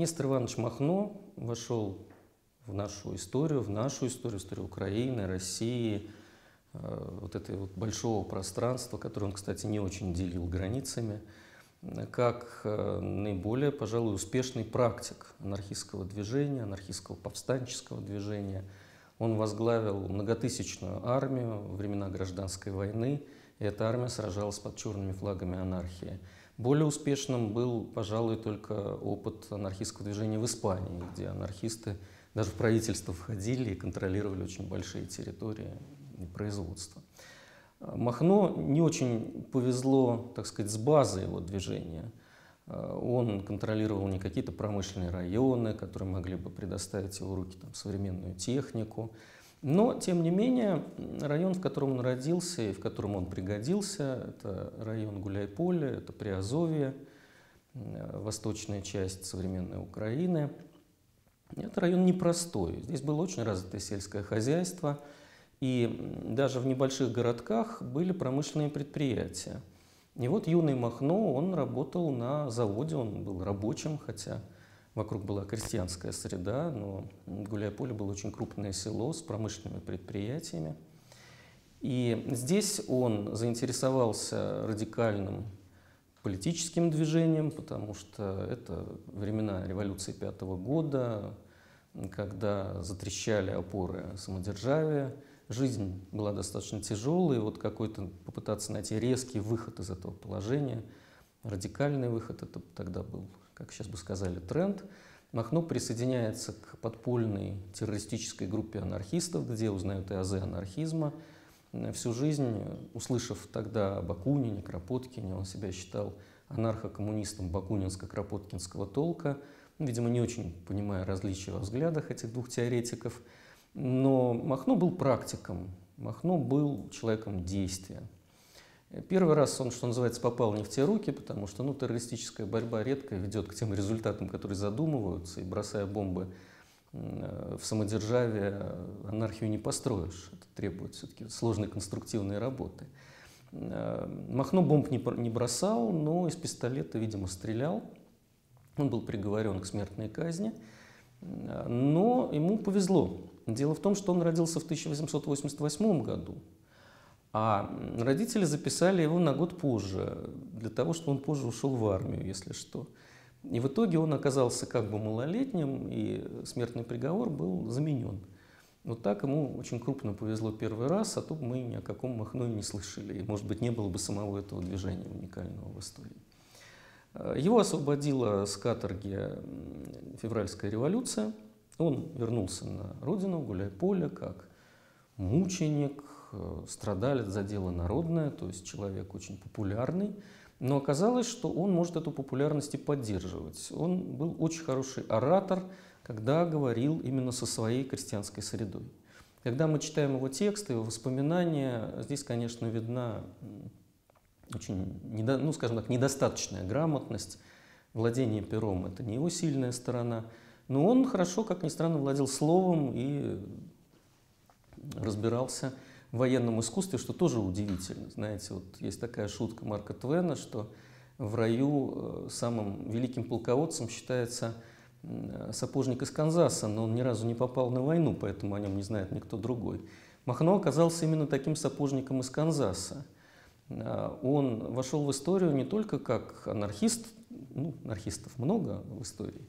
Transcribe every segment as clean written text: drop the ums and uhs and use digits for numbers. Нестор Иванович Махно вошел в нашу историю, историю Украины, России, вот этого вот большого пространства, которое он, кстати, не очень делил границами, как наиболее, пожалуй, успешный практик анархистского движения, анархистского повстанческого движения. Он возглавил многотысячную армию во времена Гражданской войны, и эта армия сражалась под черными флагами анархии. Более успешным был, пожалуй, только опыт анархистского движения в Испании, где анархисты даже в правительство входили и контролировали очень большие территории и производства. Махно не очень повезло, так сказать, с базой его движения. Он контролировал не какие-то промышленные районы, которые могли бы предоставить его руки там, современную технику. Но, тем не менее, район, в котором он родился и в котором он пригодился, это район Гуляйполе, это Приазовье, восточная часть современной Украины. Это район непростой. Здесь было очень развитое сельское хозяйство, и даже в небольших городках были промышленные предприятия. И вот юный Махно, он работал на заводе, он был рабочим, хотя вокруг была крестьянская среда, но Гуляйполе было очень крупное село с промышленными предприятиями. И здесь он заинтересовался радикальным политическим движением, потому что это времена революции 5-го года, когда затрещали опоры самодержавия. Жизнь была достаточно тяжелой, и вот какой-то попытаться найти резкий выход из этого положения, радикальный выход, это тогда был, как сейчас бы сказали, тренд. Махно присоединяется к подпольной террористической группе анархистов, где узнают и азы анархизма. Всю жизнь, услышав тогда о Бакунине, Кропоткине, он себя считал анархо-коммунистом бакунинско-кропоткинского толка, видимо, не очень понимая различия во взглядах этих двух теоретиков. Но Махно был практиком, Махно был человеком действия. Первый раз он, что называется, попал не в те руки, потому что террористическая борьба редко ведет к тем результатам, которые задумываются, и бросая бомбы в самодержавие, анархию не построишь. Это требует все-таки сложной конструктивной работы. Махно бомб не бросал, но из пистолета, видимо, стрелял. Он был приговорен к смертной казни, но ему повезло. Дело в том, что он родился в 1888 году, а родители записали его на год позже, для того, чтобы он позже ушел в армию, если что. И в итоге он оказался как бы малолетним, и смертный приговор был заменен. Вот так ему очень крупно повезло первый раз, а то мы ни о каком Махно не слышали, и, может быть, не было бы самого этого движения уникального в истории. Его освободила с каторги Февральская революция. Он вернулся на родину, Гуляйполе, как мученик, страдалец за дело народное, то есть человек очень популярный. Но оказалось, что он может эту популярность и поддерживать. Он был очень хороший оратор, когда говорил именно со своей крестьянской средой. Когда мы читаем его тексты, его воспоминания, здесь, конечно, видна очень, ну, скажем так, недостаточная грамотность. Владение пером – это не его сильная сторона. Но он хорошо, как ни странно, владел словом и разбирался в военном искусстве, что тоже удивительно. Знаете, вот есть такая шутка Марка Твена, что в раю самым великим полководцем считается сапожник из Канзаса, но он ни разу не попал на войну, поэтому о нем не знает никто другой. Махно оказался именно таким сапожником из Канзаса. Он вошел в историю не только как анархист, ну, анархистов много в истории,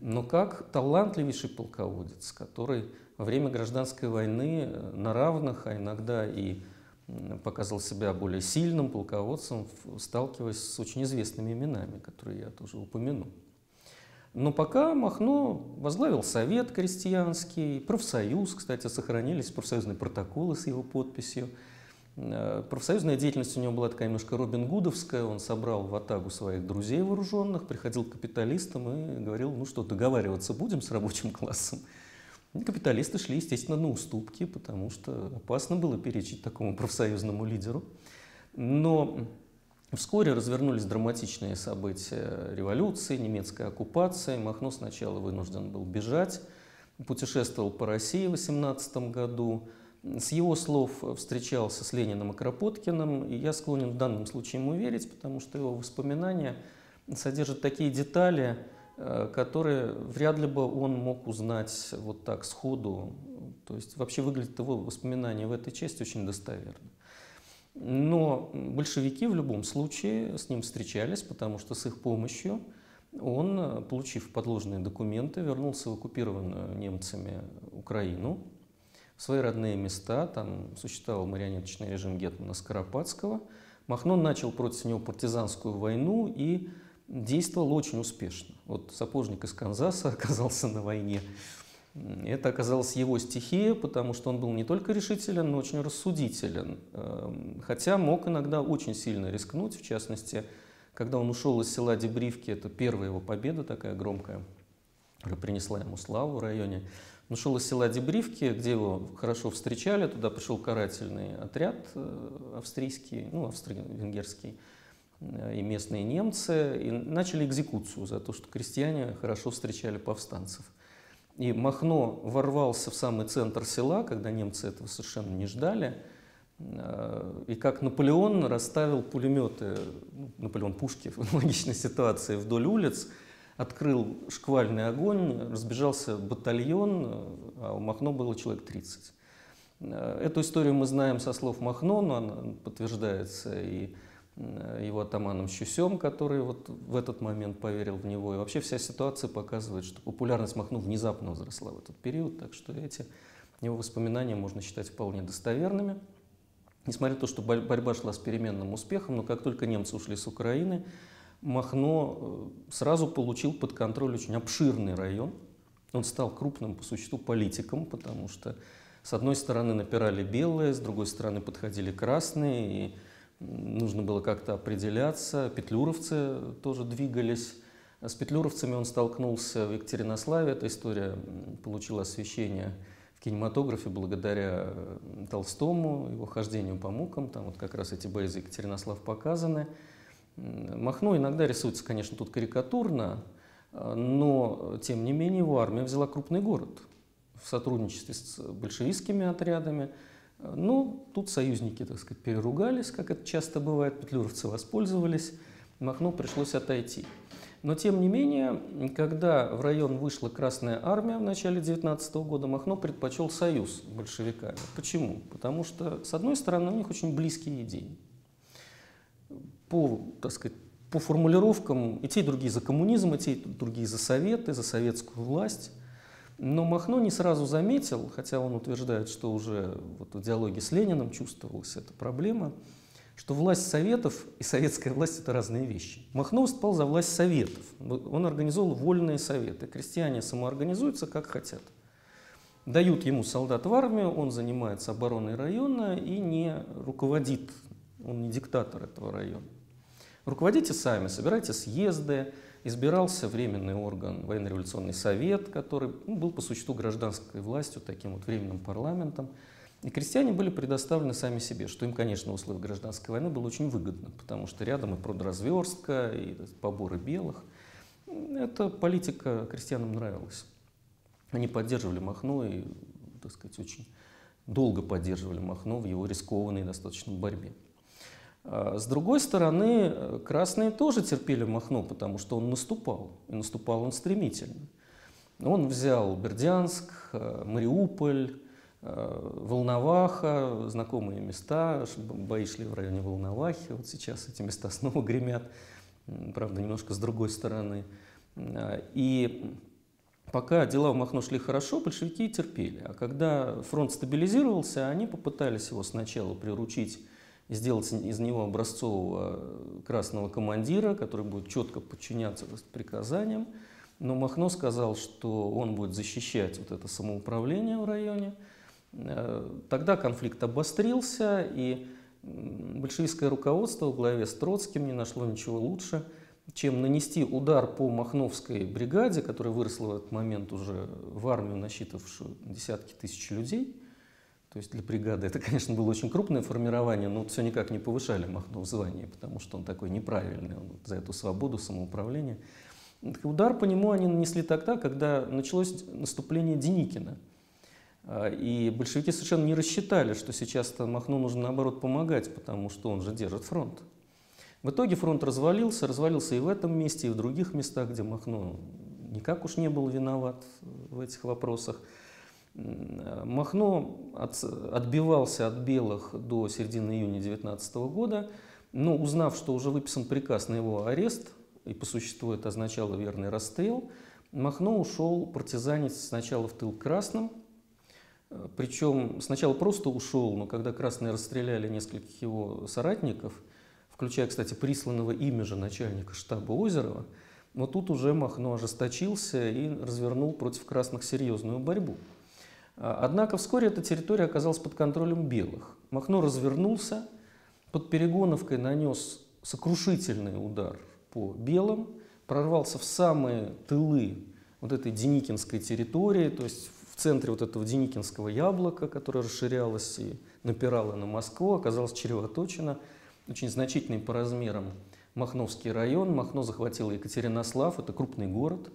но как талантливейший полководец, который во время гражданской войны на равных, а иногда и показал себя более сильным полководцем, сталкиваясь с очень известными именами, которые я тоже упомяну. Но пока Махно возглавил совет крестьянский, профсоюз, кстати, сохранились профсоюзные протоколы с его подписью. Профсоюзная деятельность у него была такая немножко робин-гудовская, он собрал в атагу своих друзей вооруженных, приходил к капиталистам и говорил, ну что, договариваться будем с рабочим классом? И капиталисты шли, естественно, на уступки, потому что опасно было перечить такому профсоюзному лидеру. Но вскоре развернулись драматичные события революции, немецкой оккупации, Махно сначала вынужден был бежать, путешествовал по России в 18 году, с его слов встречался с Лениным и Кропоткиным, и я склонен в данном случае ему верить, потому что его воспоминания содержат такие детали, которые вряд ли бы он мог узнать вот так сходу. То есть вообще выглядит его воспоминание в этой части очень достоверно. Но большевики в любом случае с ним встречались, потому что с их помощью он, получив подложные документы, вернулся в оккупированную немцами Украину, в свои родные места. Там существовал марионеточный режим гетмана Скоропадского. Махно начал против него партизанскую войну и действовал очень успешно. Вот сапожник из Канзаса оказался на войне. Это оказалась его стихия, потому что он был не только решителен, но очень рассудителен. Хотя мог иногда очень сильно рискнуть, в частности, когда он ушел из села Дебривки, это первая его победа такая громкая, которая принесла ему славу в районе. Он ушел из села Дебривки, где его хорошо встречали, туда пришел карательный отряд австрийский, ну, австро-венгерский, и местные немцы, и начали экзекуцию за то, что крестьяне хорошо встречали повстанцев. И Махно ворвался в самый центр села, когда немцы этого совершенно не ждали, и как Наполеон расставил пулеметы, Наполеон пушки в аналогичной ситуации вдоль улиц, открыл шквальный огонь, разбежался батальон, а у Махно было человек 30. Эту историю мы знаем со слов Махно, но она подтверждается и его атаманом Щусем, который вот в этот момент поверил в него. И вообще вся ситуация показывает, что популярность Махно внезапно возросла в этот период, так что эти его воспоминания можно считать вполне достоверными. Несмотря на то, что борьба шла с переменным успехом, но как только немцы ушли с Украины, Махно сразу получил под контроль очень обширный район. Он стал крупным, по существу, политиком, потому что с одной стороны напирали белые, с другой стороны подходили красные, и нужно было как-то определяться. Петлюровцы тоже двигались. С петлюровцами он столкнулся в Екатеринославе. Эта история получила освещение в кинематографе благодаря Толстому, его хождению по мукам. Там вот как раз эти бои за Екатеринослав показаны. Махно иногда рисуется, конечно, тут карикатурно, но тем не менее его армия взяла крупный город в сотрудничестве с большевистскими отрядами. Ну, тут союзники, так сказать, переругались, как это часто бывает, петлюровцы воспользовались, Махно пришлось отойти. Но, тем не менее, когда в район вышла Красная Армия в начале 19-го года, Махно предпочел союз с большевиками. Почему? Потому что, с одной стороны, у них очень близкие идеи. Так сказать, по формулировкам и те, и другие за коммунизм, и те, и другие за Советы, за советскую власть. Но Махно не сразу заметил, хотя он утверждает, что уже вот в диалоге с Лениным чувствовалась эта проблема, что власть Советов и советская власть – это разные вещи. Махно выступал за власть Советов. Он организовал вольные советы. Крестьяне самоорганизуются, как хотят. Дают ему солдат в армию, он занимается обороной района и не руководит. Он не диктатор этого района. Руководите сами, собирайте съезды. Избирался временный орган, военно-революционный совет, который, ну, был по существу гражданской властью, таким вот временным парламентом. И крестьяне были предоставлены сами себе, что им, конечно, в условиях гражданской войны было очень выгодно, потому что рядом и продразверстка, и поборы белых. Эта политика крестьянам нравилась. Они поддерживали Махно и, так сказать, очень долго поддерживали Махно в его рискованной достаточно борьбе. С другой стороны, красные тоже терпели Махно, потому что он наступал, и наступал он стремительно. Он взял Бердянск, Мариуполь, Волноваха, знакомые места, бои шли в районе Волновахи, вот сейчас эти места снова гремят, правда, немножко с другой стороны. И пока дела у Махно шли хорошо, большевики терпели, а когда фронт стабилизировался, они попытались его сначала приручить, сделать из него образцового красного командира, который будет четко подчиняться приказаниям. Но Махно сказал, что он будет защищать вот это самоуправление в районе. Тогда конфликт обострился, и большевистское руководство во главе с Троцким не нашло ничего лучше, чем нанести удар по махновской бригаде, которая выросла в этот момент уже в армию, насчитавшую десятки тысяч людей. То есть для бригады это, конечно, было очень крупное формирование, но все никак не повышали Махно в звании, потому что он такой неправильный, он за эту свободу, самоуправление. Удар по нему они нанесли тогда, когда началось наступление Деникина. И большевики совершенно не рассчитали, что сейчас-то Махно нужно, наоборот, помогать, потому что он же держит фронт. В итоге фронт развалился, развалился и в этом месте, и в других местах, где Махно никак уж не был виноват в этих вопросах. Махно отбивался от белых до середины июня 19 года, но, узнав, что уже выписан приказ на его арест, и по существу это означало верный расстрел, Махно ушел партизанить сначала в тыл красным, причем сначала просто ушел, но когда красные расстреляли нескольких его соратников, включая, кстати, присланного ими же начальника штаба Озерова, но тут уже Махно ожесточился и развернул против красных серьезную борьбу. Однако вскоре эта территория оказалась под контролем белых. Махно развернулся, под Перегоновкой нанес сокрушительный удар по белым, прорвался в самые тылы вот этой Деникинской территории, то есть в центре вот этого Деникинского яблока, которое расширялось и напирало на Москву, оказалось чревоточено, очень значительный по размерам Махновский район. Махно захватил Екатеринослав, это крупный город.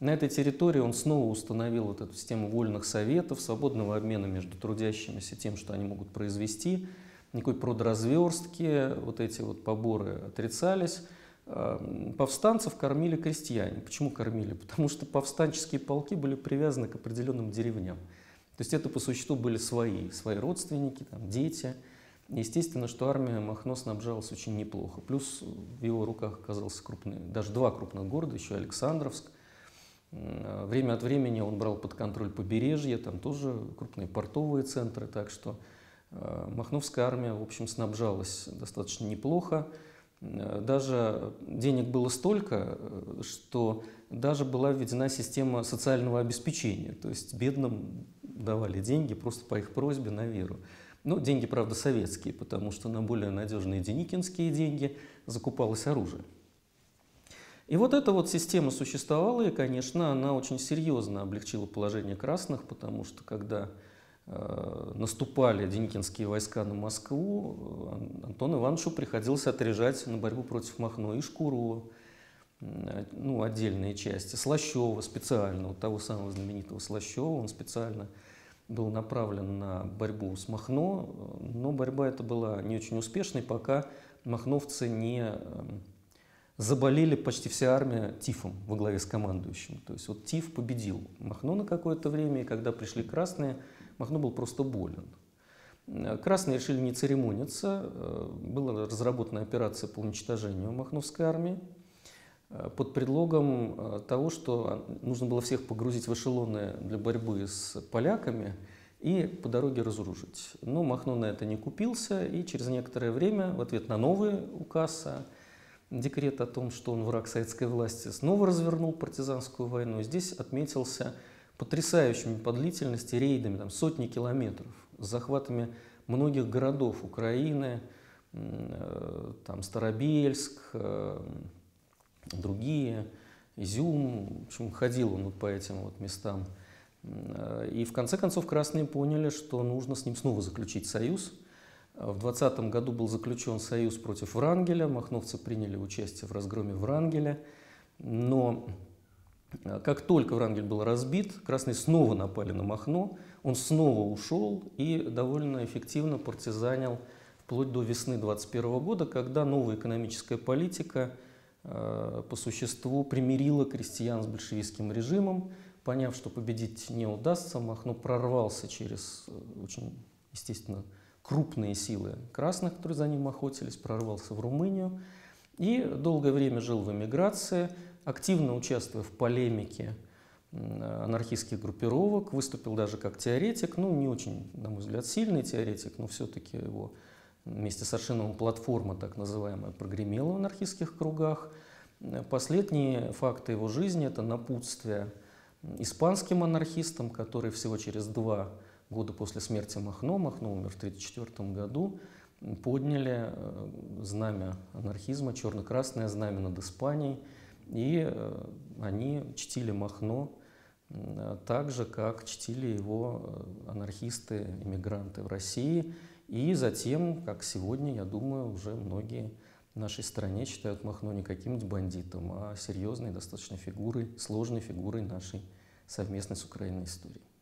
На этой территории он снова установил вот эту систему вольных советов, свободного обмена между трудящимися тем, что они могут произвести, никакой продразверстки, вот эти вот поборы отрицались. Повстанцев кормили крестьяне. Почему кормили? Потому что повстанческие полки были привязаны к определенным деревням. То есть это по существу были свои родственники, там, дети. Естественно, что армия Махно снабжалась очень неплохо. Плюс в его руках оказался крупный, даже два крупных города, еще Александровск. Время от времени он брал под контроль побережье, там тоже крупные портовые центры. Так что махновская армия, в общем, снабжалась достаточно неплохо. Даже денег было столько, что даже была введена система социального обеспечения. То есть бедным давали деньги просто по их просьбе на веру. Ну, деньги, правда, советские, потому что на более надежные деникинские деньги закупалось оружие. И вот эта вот система существовала, и, конечно, она очень серьезно облегчила положение красных, потому что, когда наступали деникинские войска на Москву, Антону Ивановичу приходилось отряжать на борьбу против Махно и Шкуру, ну, отдельные части, Слащева специально, вот того самого знаменитого Слащева, он специально был направлен на борьбу с Махно, но борьба эта была не очень успешной, пока махновцы не заболели, почти вся армия, тифом во главе с командующим. То есть вот тиф победил Махно на какое-то время, и когда пришли красные, Махно был просто болен. Красные решили не церемониться, была разработана операция по уничтожению махновской армии под предлогом того, что нужно было всех погрузить в эшелоны для борьбы с поляками и по дороге разоружить. Но Махно на это не купился, и через некоторое время, в ответ на новый указ, декрет о том, что он враг советской власти, снова развернул партизанскую войну. Здесь отметился потрясающими по длительности рейдами, там, сотни километров, с захватами многих городов Украины, там, Старобельск, другие, Изюм, в общем, ходил он вот по этим вот местам. И в конце концов красные поняли, что нужно с ним снова заключить союз. В 20 году был заключен союз против Врангеля, махновцы приняли участие в разгроме Врангеля, но как только Врангель был разбит, красные снова напали на Махно, он снова ушел и довольно эффективно партизанил вплоть до весны 21 года, когда новая экономическая политика по существу примирила крестьян с большевистским режимом. Поняв, что победить не удастся, Махно прорвался через очень, естественно, крупные силы красных, которые за ним охотились, прорвался в Румынию и долгое время жил в эмиграции, активно участвуя в полемике анархистских группировок, выступил даже как теоретик, ну не очень, на мой взгляд, сильный теоретик, но все-таки его вместе с Аршиновым платформа, так называемая, прогремела в анархистских кругах. Последние факты его жизни – это напутствие испанским анархистам, которые всего через 2 года после смерти Махно, Махно умер в 1934 году, подняли знамя анархизма, черно-красное знамя над Испанией, и они чтили Махно так же, как чтили его анархисты, эмигранты в России. И затем, как сегодня, я думаю, уже многие в нашей стране считают Махно не каким-нибудь бандитом, а серьезной, достаточно фигурой, сложной фигурой нашей совместной с Украиной истории.